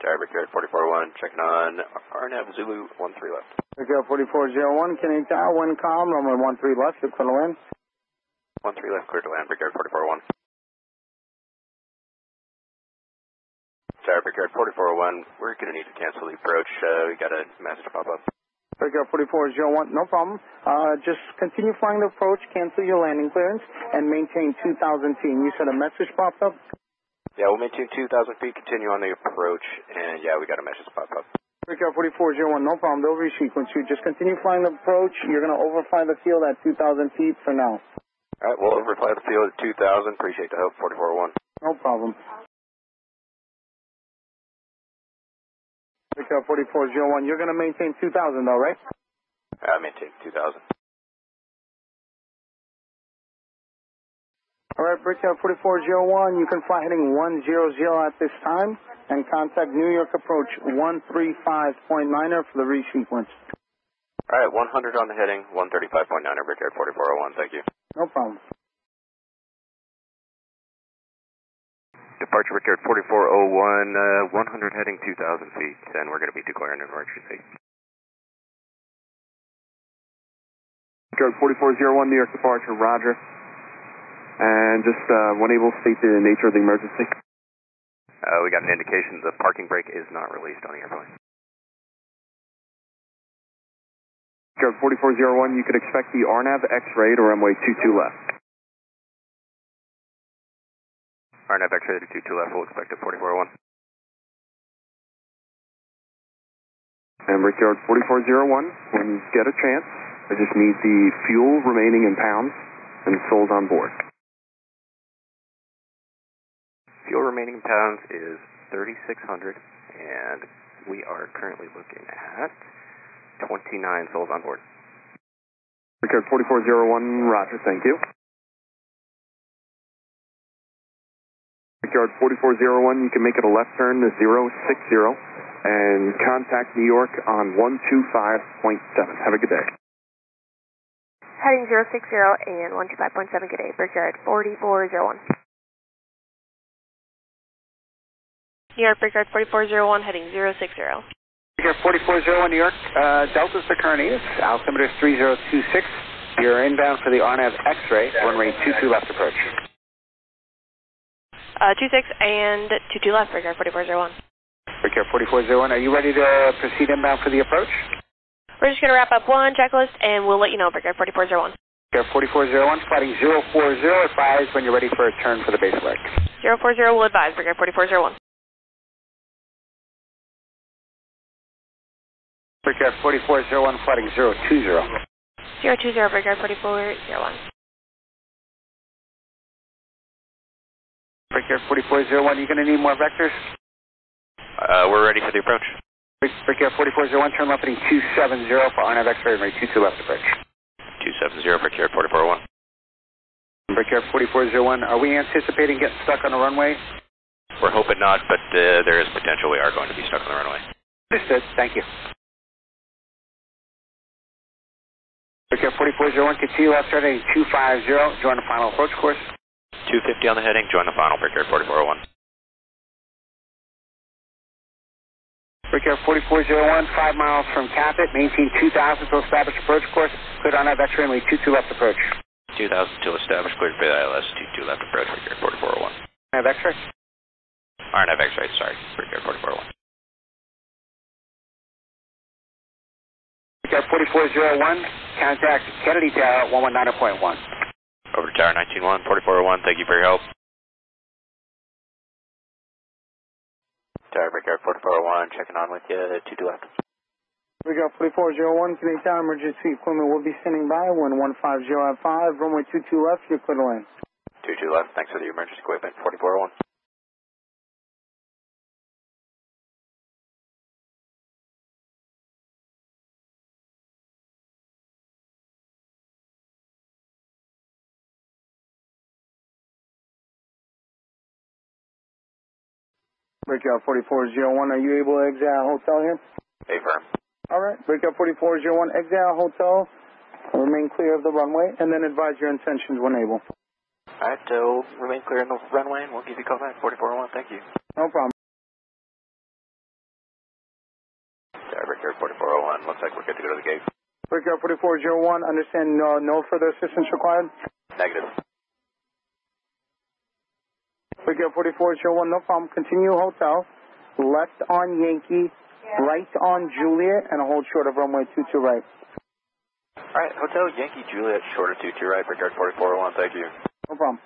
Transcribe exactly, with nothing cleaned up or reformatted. Tower, Brickyard forty-four oh one, checking on R N A V Zulu thirteen left. Brickyard forty-four oh one, Kennedy Tower, Wincom Roman thirteen left, clear to land. thirteen left, clear to land, Brickyard forty-four oh one. Tower, Brickyard forty-four oh one, we're going to need to cancel the approach, uh, we got a message pop up. Brickyard forty-four oh one, no problem. Uh, just continue flying the approach, cancel your landing clearance, and maintain two thousand feet. You said a message popped up? Yeah, we'll maintain two thousand feet, continue on the approach, and yeah, we got a message pop up. Brickyard forty-four oh one, no problem. They'll resequence you. Just continue flying the approach. You're going to overfly the field at two thousand feet for now. All right, we'll overfly the field at two thousand. Appreciate the help, forty-four oh one. No problem. Brickyard forty-four oh one, you're going to maintain two thousand though, right? I maintain two thousand. All right, Brickyard forty-four oh one, you can fly heading one hundred at this time and contact New York approach one thirty-five point niner for the resequence. All right, one hundred on the heading, one thirty-five point niner, Brickyard forty-four oh one, thank you. No problem. Departure, Brickyard forty-four oh one, uh, one hundred heading two thousand feet, and we're going to be declaring an emergency. Brickyard forty-four oh one, New York departure, roger. And just uh, when able, state the nature of the emergency. Uh, we got an indication the parking brake is not released on the airplane. Brickyard forty-four oh one, you could expect the R N A V X-ray to runway two two left. R N A V X-ray to two two left, we'll expect at forty-four oh one. And Brickyard forty-four oh one, when you get a chance, I just need the fuel remaining in pounds and souls on board. Fuel remaining in pounds is thirty-six hundred, and we are currently looking at twenty-nine souls on board. Brickyard forty-four oh one, roger, thank you. Brickyard forty-four oh one, you can make it a left turn to zero six zero and contact New York on one twenty-five point seven. Have a good day. Heading zero six zero and one twenty-five point seven, good day, Brickyard forty-four oh one. New York, Brickyard forty-four oh one, heading zero six zero. Brickyard forty-four oh one, New York, uh, Delta's the current is, altimeter three zero two six. You're inbound for the R N A V X-ray, runway two two left approach. Uh, two six and two two left, Brickyard forty-four oh one. Brickyard forty-four oh one, are you ready to proceed inbound for the approach? We're just going to wrap up one checklist and we'll let you know, Brickyard forty-four oh one. Brickyard forty-four oh one, spotting zero four zero, advise when you're ready for a turn for the base flag. zero four zero will advise, Brickyard forty-four oh one. Brickyard forty-four oh one, flooding zero two zero. zero two zero, Brickyard forty-four oh one. Brickyard forty-four oh one, you going to need more vectors? Uh, we're ready for the approach. Brickyard forty-four oh one, turn left heading two seven zero for R N A V X-ray, runway two two left approach. two seven zero, Brickyard forty-four oh one. Brickyard forty-four oh one, are we anticipating getting stuck on the runway? We're hoping not, but uh, there is potential we are going to be stuck on the runway. Understood, thank you. Brickyard forty-four oh one, continue left turn heading two five zero, join the final approach course. two fifty on the heading, join the final, Brickyard forty-four oh one. Brickyard forty-four oh one, five miles from Capit, maintain two thousand to establish approach course, cleared on that X-ray, runway two two left approach. two thousand to establish, cleared for the I L S, two two left approach, Brickyard forty-four oh one. R N A V X-ray? R N A V X-ray, sorry, Brickyard forty-four oh one. forty-four oh one, contact Kennedy Tower, one nineteen point one. Over to Tower nineteen one, forty-four oh one, thank you for your help. Tower, Brickyard forty-four oh one, checking on with you, two two left. Brickyard forty-four oh one, Kennedy Tower, emergency equipment will be standing by, one one five zero at five, runway two two left, you're clear to land. two two left, thanks for the emergency equipment, forty-four oh one. Brickyard forty-four oh one, are you able to exit our hotel here? Affirm. All right, Brickyard forty-four oh one, exit our hotel, remain clear of the runway, and then advise your intentions when able. All right, so remain clear on the runway, and we'll give you a call back, forty-four oh one, thank you. No problem. Brickyard forty-four oh one, looks like we're good to go to the gate. Brickyard forty-four oh one, understand no, no further assistance required? Negative. Brickyard forty-four oh one, no problem. Continue hotel, left on Yankee, yeah. Right on Juliet, and hold short of runway two two right. All right, hotel Yankee Juliet, short of two two right, Brickyard forty-four oh one, thank you. No problem.